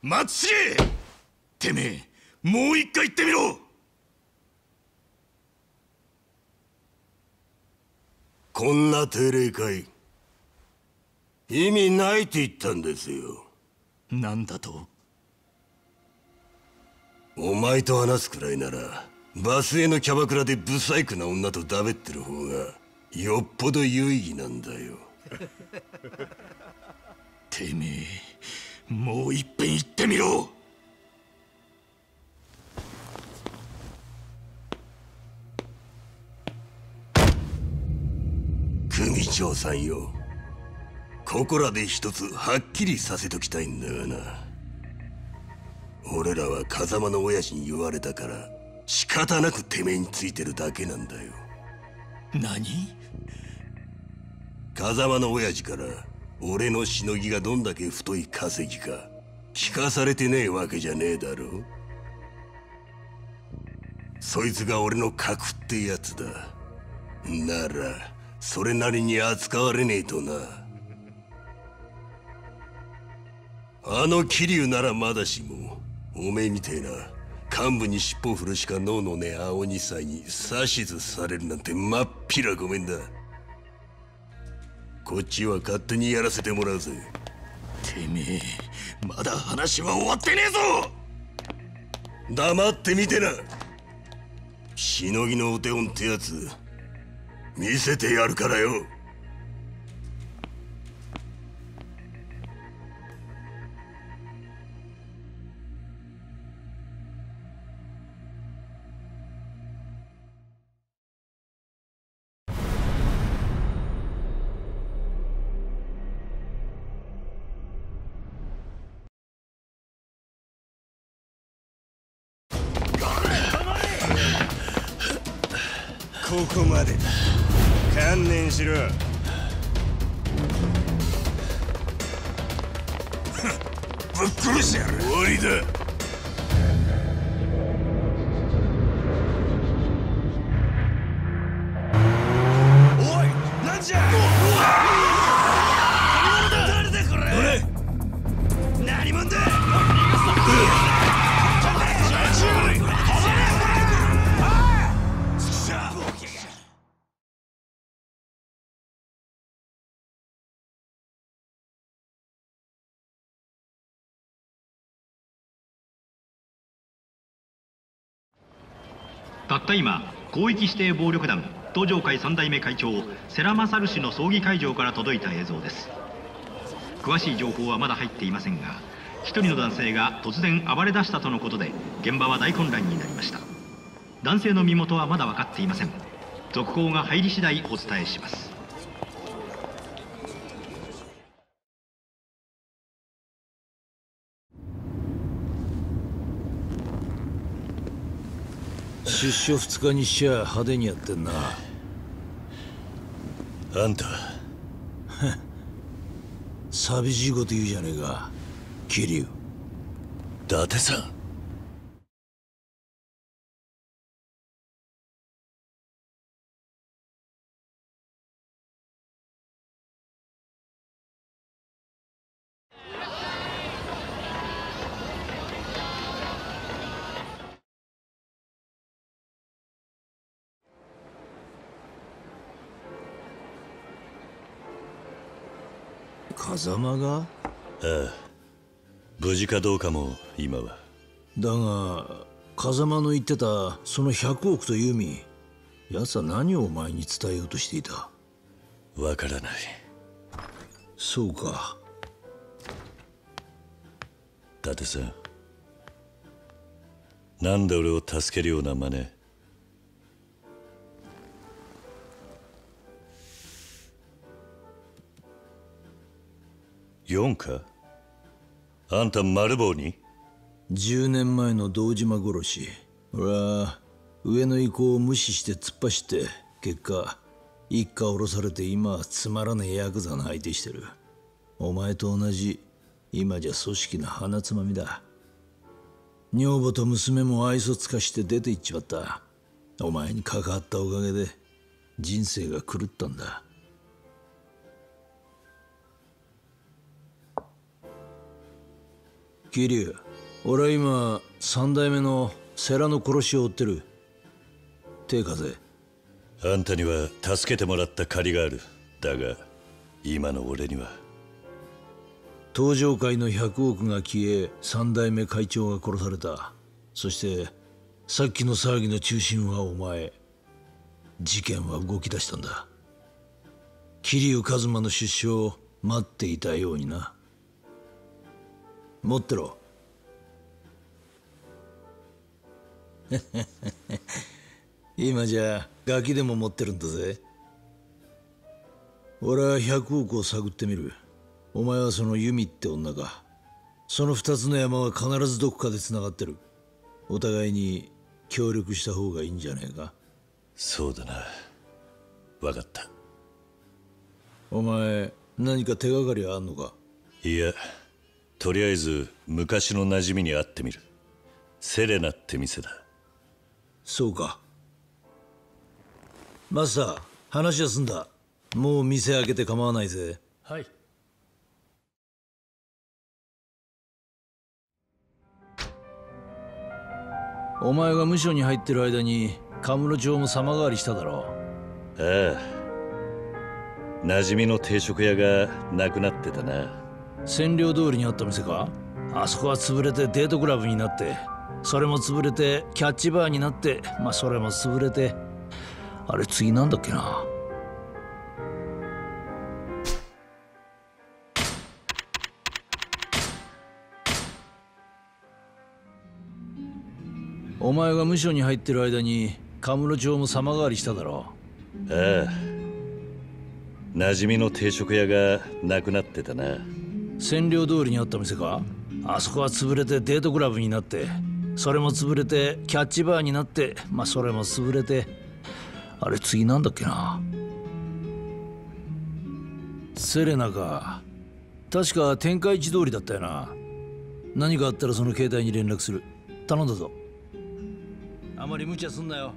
松重、てめえもう一回言ってみろ。こんな定例会意味ないって言ったんですよ。なんだと？お前と話すくらいならバスへのキャバクラでブサイクな女とだべってる方がよっぽど有意義なんだよ。てめえもういっぺん言ってみろ。組長さんよ、ここらで一つはっきりさせときたいんだがな。俺らは風間の親父に言われたから仕方なくてめえについてるだけなんだよ。何？風間の親父から俺のしのぎがどんだけ太い稼ぎか聞かされてねえわけじゃねえだろ。そいつが俺の格ってやつだ。ならそれなりに扱われねえとな。あの桐生ならまだしも、おめえみてえな幹部に尻尾を振るしか能のねえ青二才に指図されるなんてまっぴらごめんだ。こっちは勝手にやらせてもらうぜ。てめえまだ話は終わってねえぞ。黙ってみてな。しのぎのお手本ってやつ見せてやるからよ。ここまで観念しろ。ぶっ殺してやる。終わりだ。おい、なんじゃ。誰だこれ。何者だ。たった今、広域指定暴力団東条会3代目会長世良勝氏の葬儀会場から届いた映像です。詳しい情報はまだ入っていませんが、一人の男性が突然暴れ出したとのことで現場は大混乱になりました。男性の身元はまだ分かっていません。続報が入り次第お伝えします。出所2日にしちゃ派手にやってんな。あんた寂しいこと言うじゃねえか。桐生、伊達さん、風間が？ああ、無事かどうかも今は。だが風間の言ってたその100億と弓、奴は何をお前に伝えようとしていた？わからない。そうか。伊達さん、なんで俺を助けるような真似。4か？あんた丸坊に10年前の堂島殺し、俺は上の意向を無視して突っ走って結果一家下ろされて、今はつまらねえヤクザの相手してる。お前と同じ今じゃ組織の鼻つまみだ。女房と娘も愛想つかして出て行っちまった。お前に関わったおかげで人生が狂ったんだ。桐生、俺は今三代目の世良の殺しを追ってる。手風、あんたには助けてもらった借りがある。だが今の俺には。東上会の100億が消え、三代目会長が殺された。そしてさっきの騒ぎの中心はお前。事件は動き出したんだ。桐生一馬の出所を待っていたようにな。持ってろ。今じゃガキでも持ってるんだぜ。俺は100億を探ってみる。お前はその由美って女か。その2つの山は必ずどこかでつながってる。お互いに協力した方がいいんじゃねえか。そうだな、分かった。お前何か手がかりはあんのか。いや、とりあえず昔の馴染みに会ってみる。セレナって店だ。そうか。マスター、話は済んだ。もう店開けて構わないぜ。はい。お前が無所に入ってる間にカムロ町も様変わりしただろう。ああ、馴染みの定食屋がなくなってたな。占領通りにあった店か。あそこは潰れてデートクラブになって、それも潰れてキャッチバーになって、まあそれも潰れて、あれ次なんだっけな。お前が無所に入ってる間にカムロ町も様変わりしただろう。ああ、馴染みの定食屋がなくなってたな。占領通りにあった店か。あそこは潰れてデートクラブになって、それも潰れてキャッチバーになって、まあそれも潰れて、あれ次なんだっけな。セレナか。確か天下一通りだったよな。何かあったらその携帯に連絡する。頼んだぞ。あまり無茶すんなよ。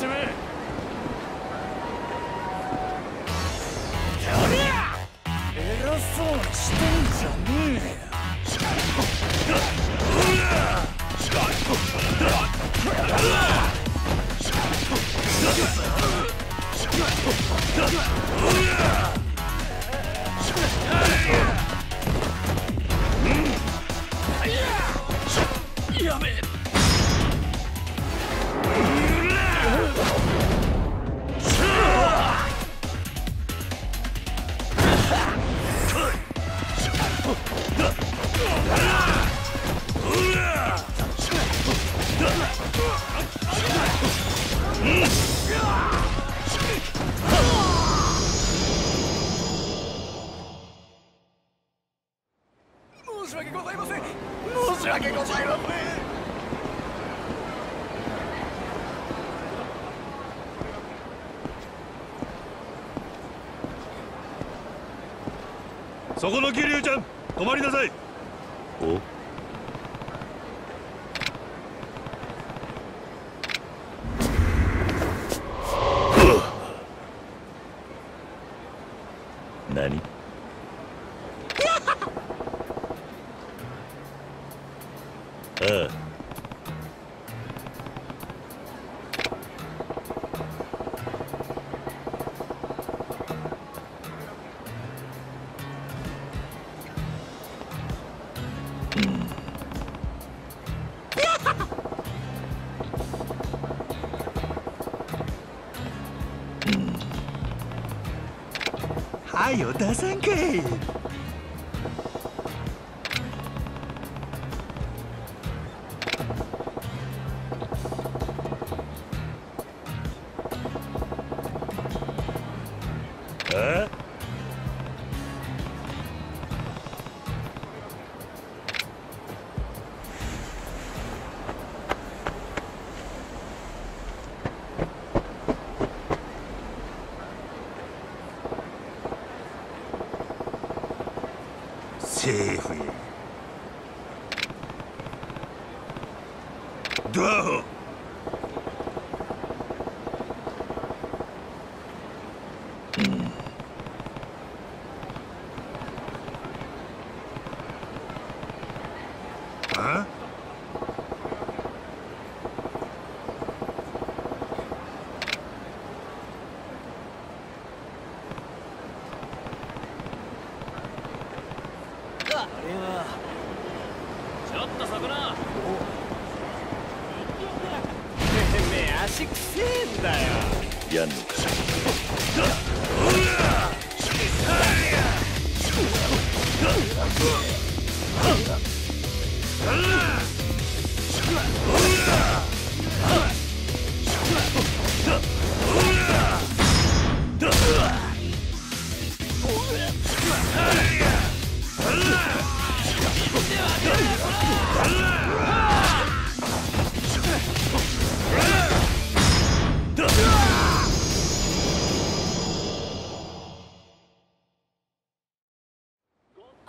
てめえ。偉そうにしてんじゃねえよ。やべえ。申し訳ございません。申し訳ございません。そこの桐生ちゃん、止まりなさい。お。何？ああ。はよ出さんかい。え？セーフや。どう？あ？あれはちょっとそこな。てめえ足くせえんだよ。やんのか。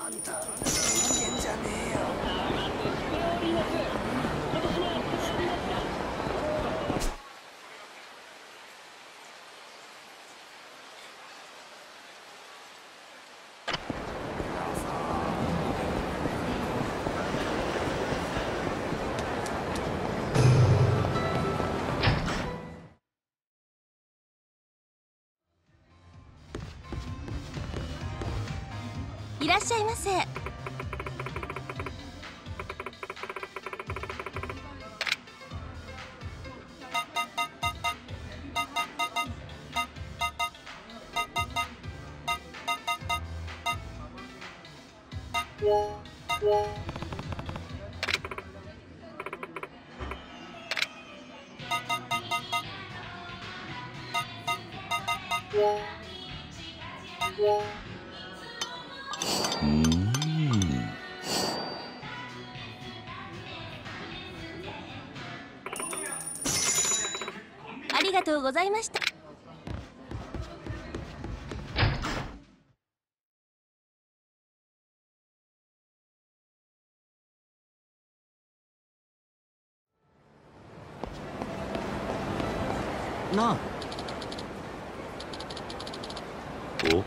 あんた、人間じゃねえよ。いらっしゃいませ。ありがとうございました。な。お。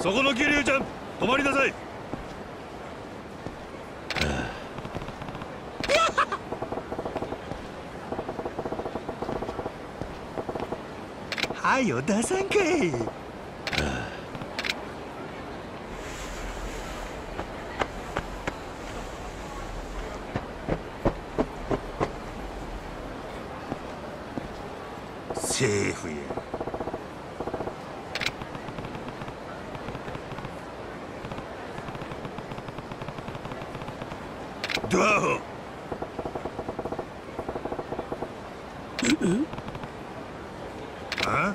そこの桐生ちゃん、止まりなさい。はよ出さんかい。セーフや。ドアホ。あ？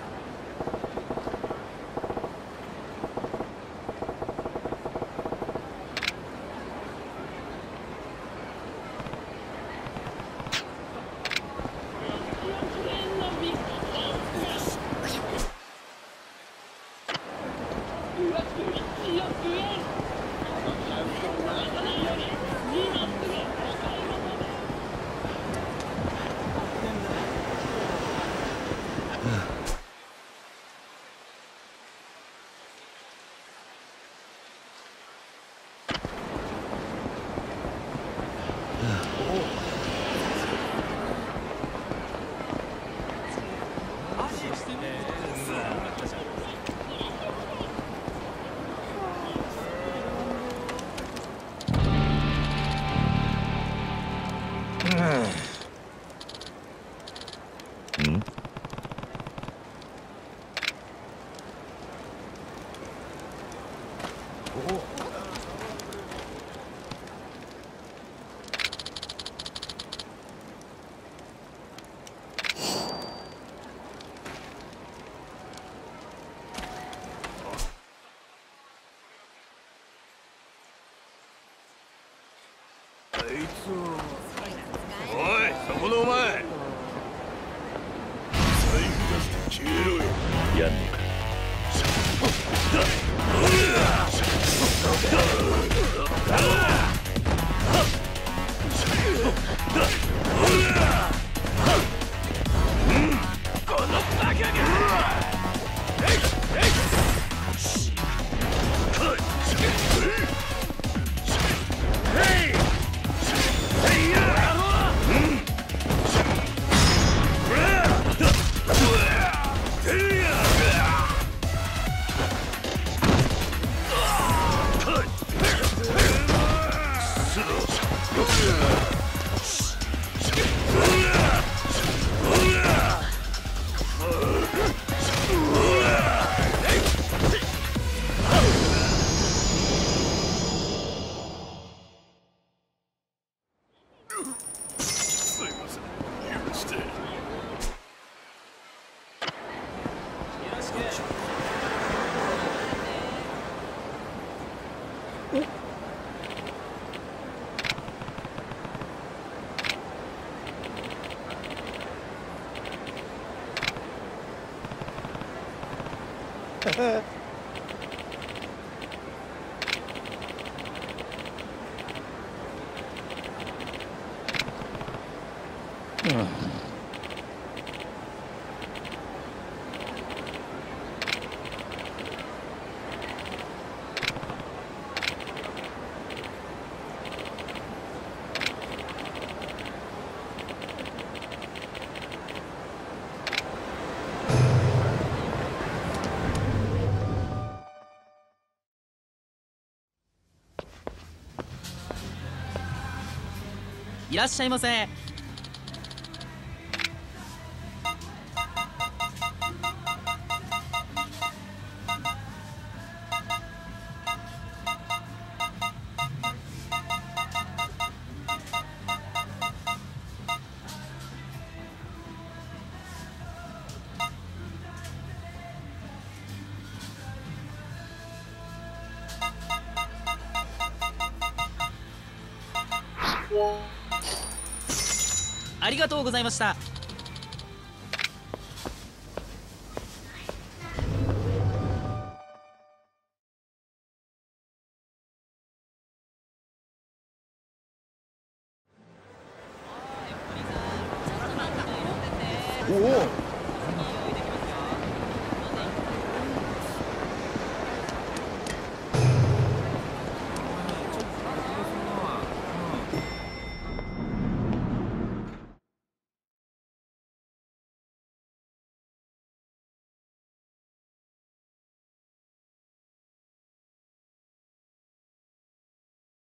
いらっしゃいませ。ありがとうございました。おお。